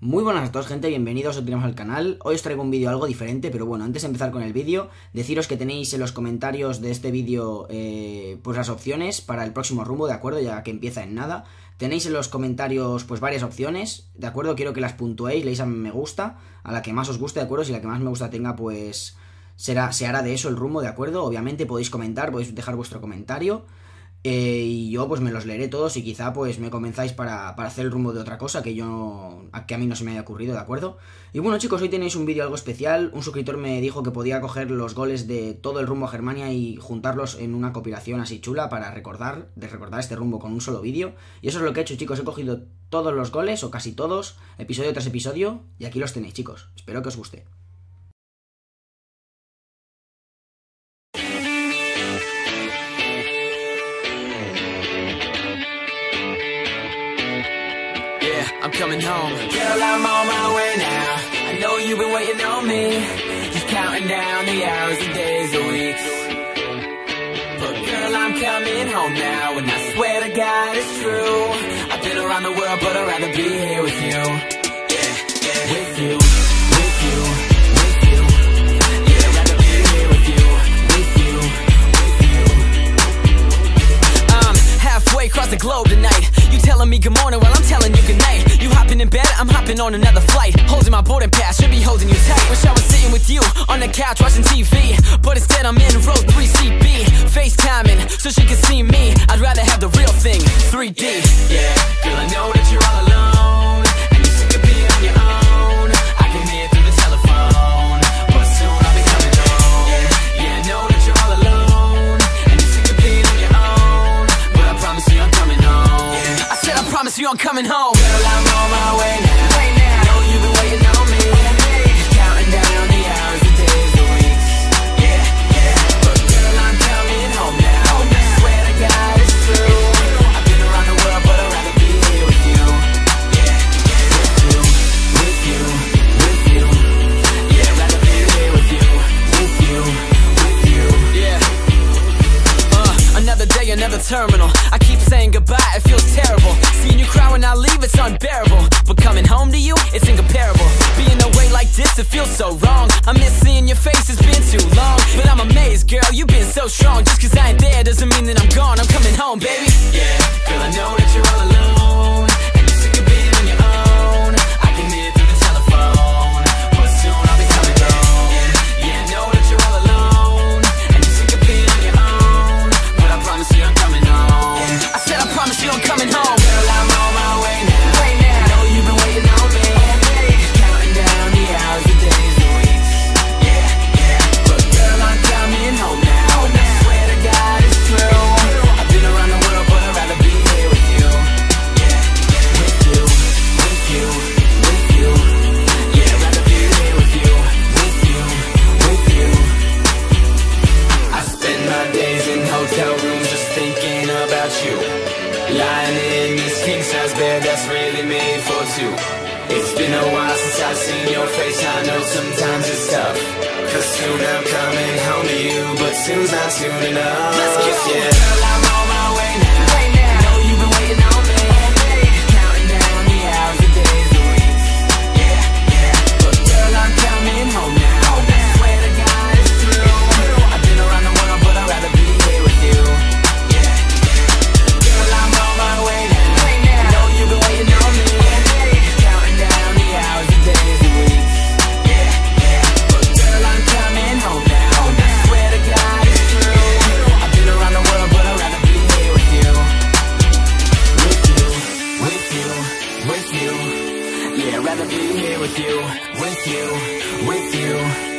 Muy buenas a todos, gente, bienvenidos otra vez al canal. Hoy os traigo un vídeo algo diferente, pero bueno, antes de empezar con el vídeo, deciros que tenéis en los comentarios de este vídeo pues las opciones para el próximo rumbo, ¿de acuerdo? Ya que empieza en nada. Tenéis en los comentarios pues varias opciones, ¿de acuerdo? Quiero que las puntuéis, leéis a me gusta, a la que más os guste, ¿de acuerdo? Si la que más me gusta tenga, pues se hará de eso el rumbo, ¿de acuerdo? Obviamente podéis comentar, podéis dejar vuestro comentario. Y yo pues me los leeré todos y quizá pues me comenzáis para hacer el rumbo de otra cosa que a mí no se me haya ocurrido, ¿de acuerdo? Y bueno, chicos, hoy tenéis un vídeo algo especial. Un suscriptor me dijo que podía coger los goles de todo el rumbo a Germania y juntarlos en una compilación así chula para recordar este rumbo con un solo vídeo. Y eso es lo que he hecho, chicos. He cogido todos los goles, o casi todos, episodio tras episodio, y aquí los tenéis, chicos. Espero que os guste. I'm coming home. Girl, I'm on my way now. I know you've been waiting on me. Just counting down the hours and days and weeks. But girl, I'm coming home now. And I swear to God it's true. I've been around the world, but I'd rather be here with you. Yeah, yeah. With you, with you, with you. Yeah, I'd rather be here with you. With you, with you. I'm halfway across the globe tonight. You telling me good morning while I'm telling you good night. You hopping in bed, I'm hopping on another flight. Holding my boarding pass, should be holding you tight. Wish I was sitting with you on the couch watching TV, but instead I'm in row 3CB, FaceTiming so she can see me. I'd rather have the real thing, 3D. Yeah, yeah. Girl, I know that you're all alone, and you're sick of being on your own. I can hear through the telephone, but soon I'll be coming home. Yeah, yeah, I know that you're all alone, and you're sick of being on your own, but I promise you I'm coming home. Yeah. I said I promise you I'm coming home. Girl, I'm on my way now. I know you've been waiting on me. Just counting down the hours, the days, the weeks. Yeah, yeah. But girl, I'm coming home now. I swear to God it's true. I've been around the world, but I'd rather be here with you. Yeah, yeah. With you, with you, with you. Yeah, I'd rather be here with you. With you, with you. Yeah. Another day, another terminal. I keep saying goodbye, it feels terrible. Seeing you cry when I leave, it's unbearable. But coming home to you, it's incomparable. Being away like this, it feels so wrong. I miss seeing your face, it's been too long. But I'm amazed, girl, you've been so strong. Just cause I ain't there doesn't mean that I'm gone. I'm coming home, baby. Yeah, yeah. Girl, I know that you're all alone, and you're sick of being on your own. I can hear through the telephone, but soon I'll be coming home. Yeah, yeah, I know that you're all alone, and you're sick of being on your own. But I promise you I'm coming home. Yeah. I said I promise you I'm coming home. Girl, I'm on my way now. It's been a while since I've seen your face. I know sometimes it's tough, cause soon I'm coming home to you, but soon's not soon enough. Let's kiss, yeah. Girl, I'm on my way now. I know you've been waiting on me. Counting down the hours, the days, the weeks. Yeah, yeah. But girl, I'm coming home now. I swear to God it's true. I've been around the world, but I'd rather be here with you. Yeah, yeah. Girl, I'm on my way now. I know you've been waiting on me. With you, with you, with you.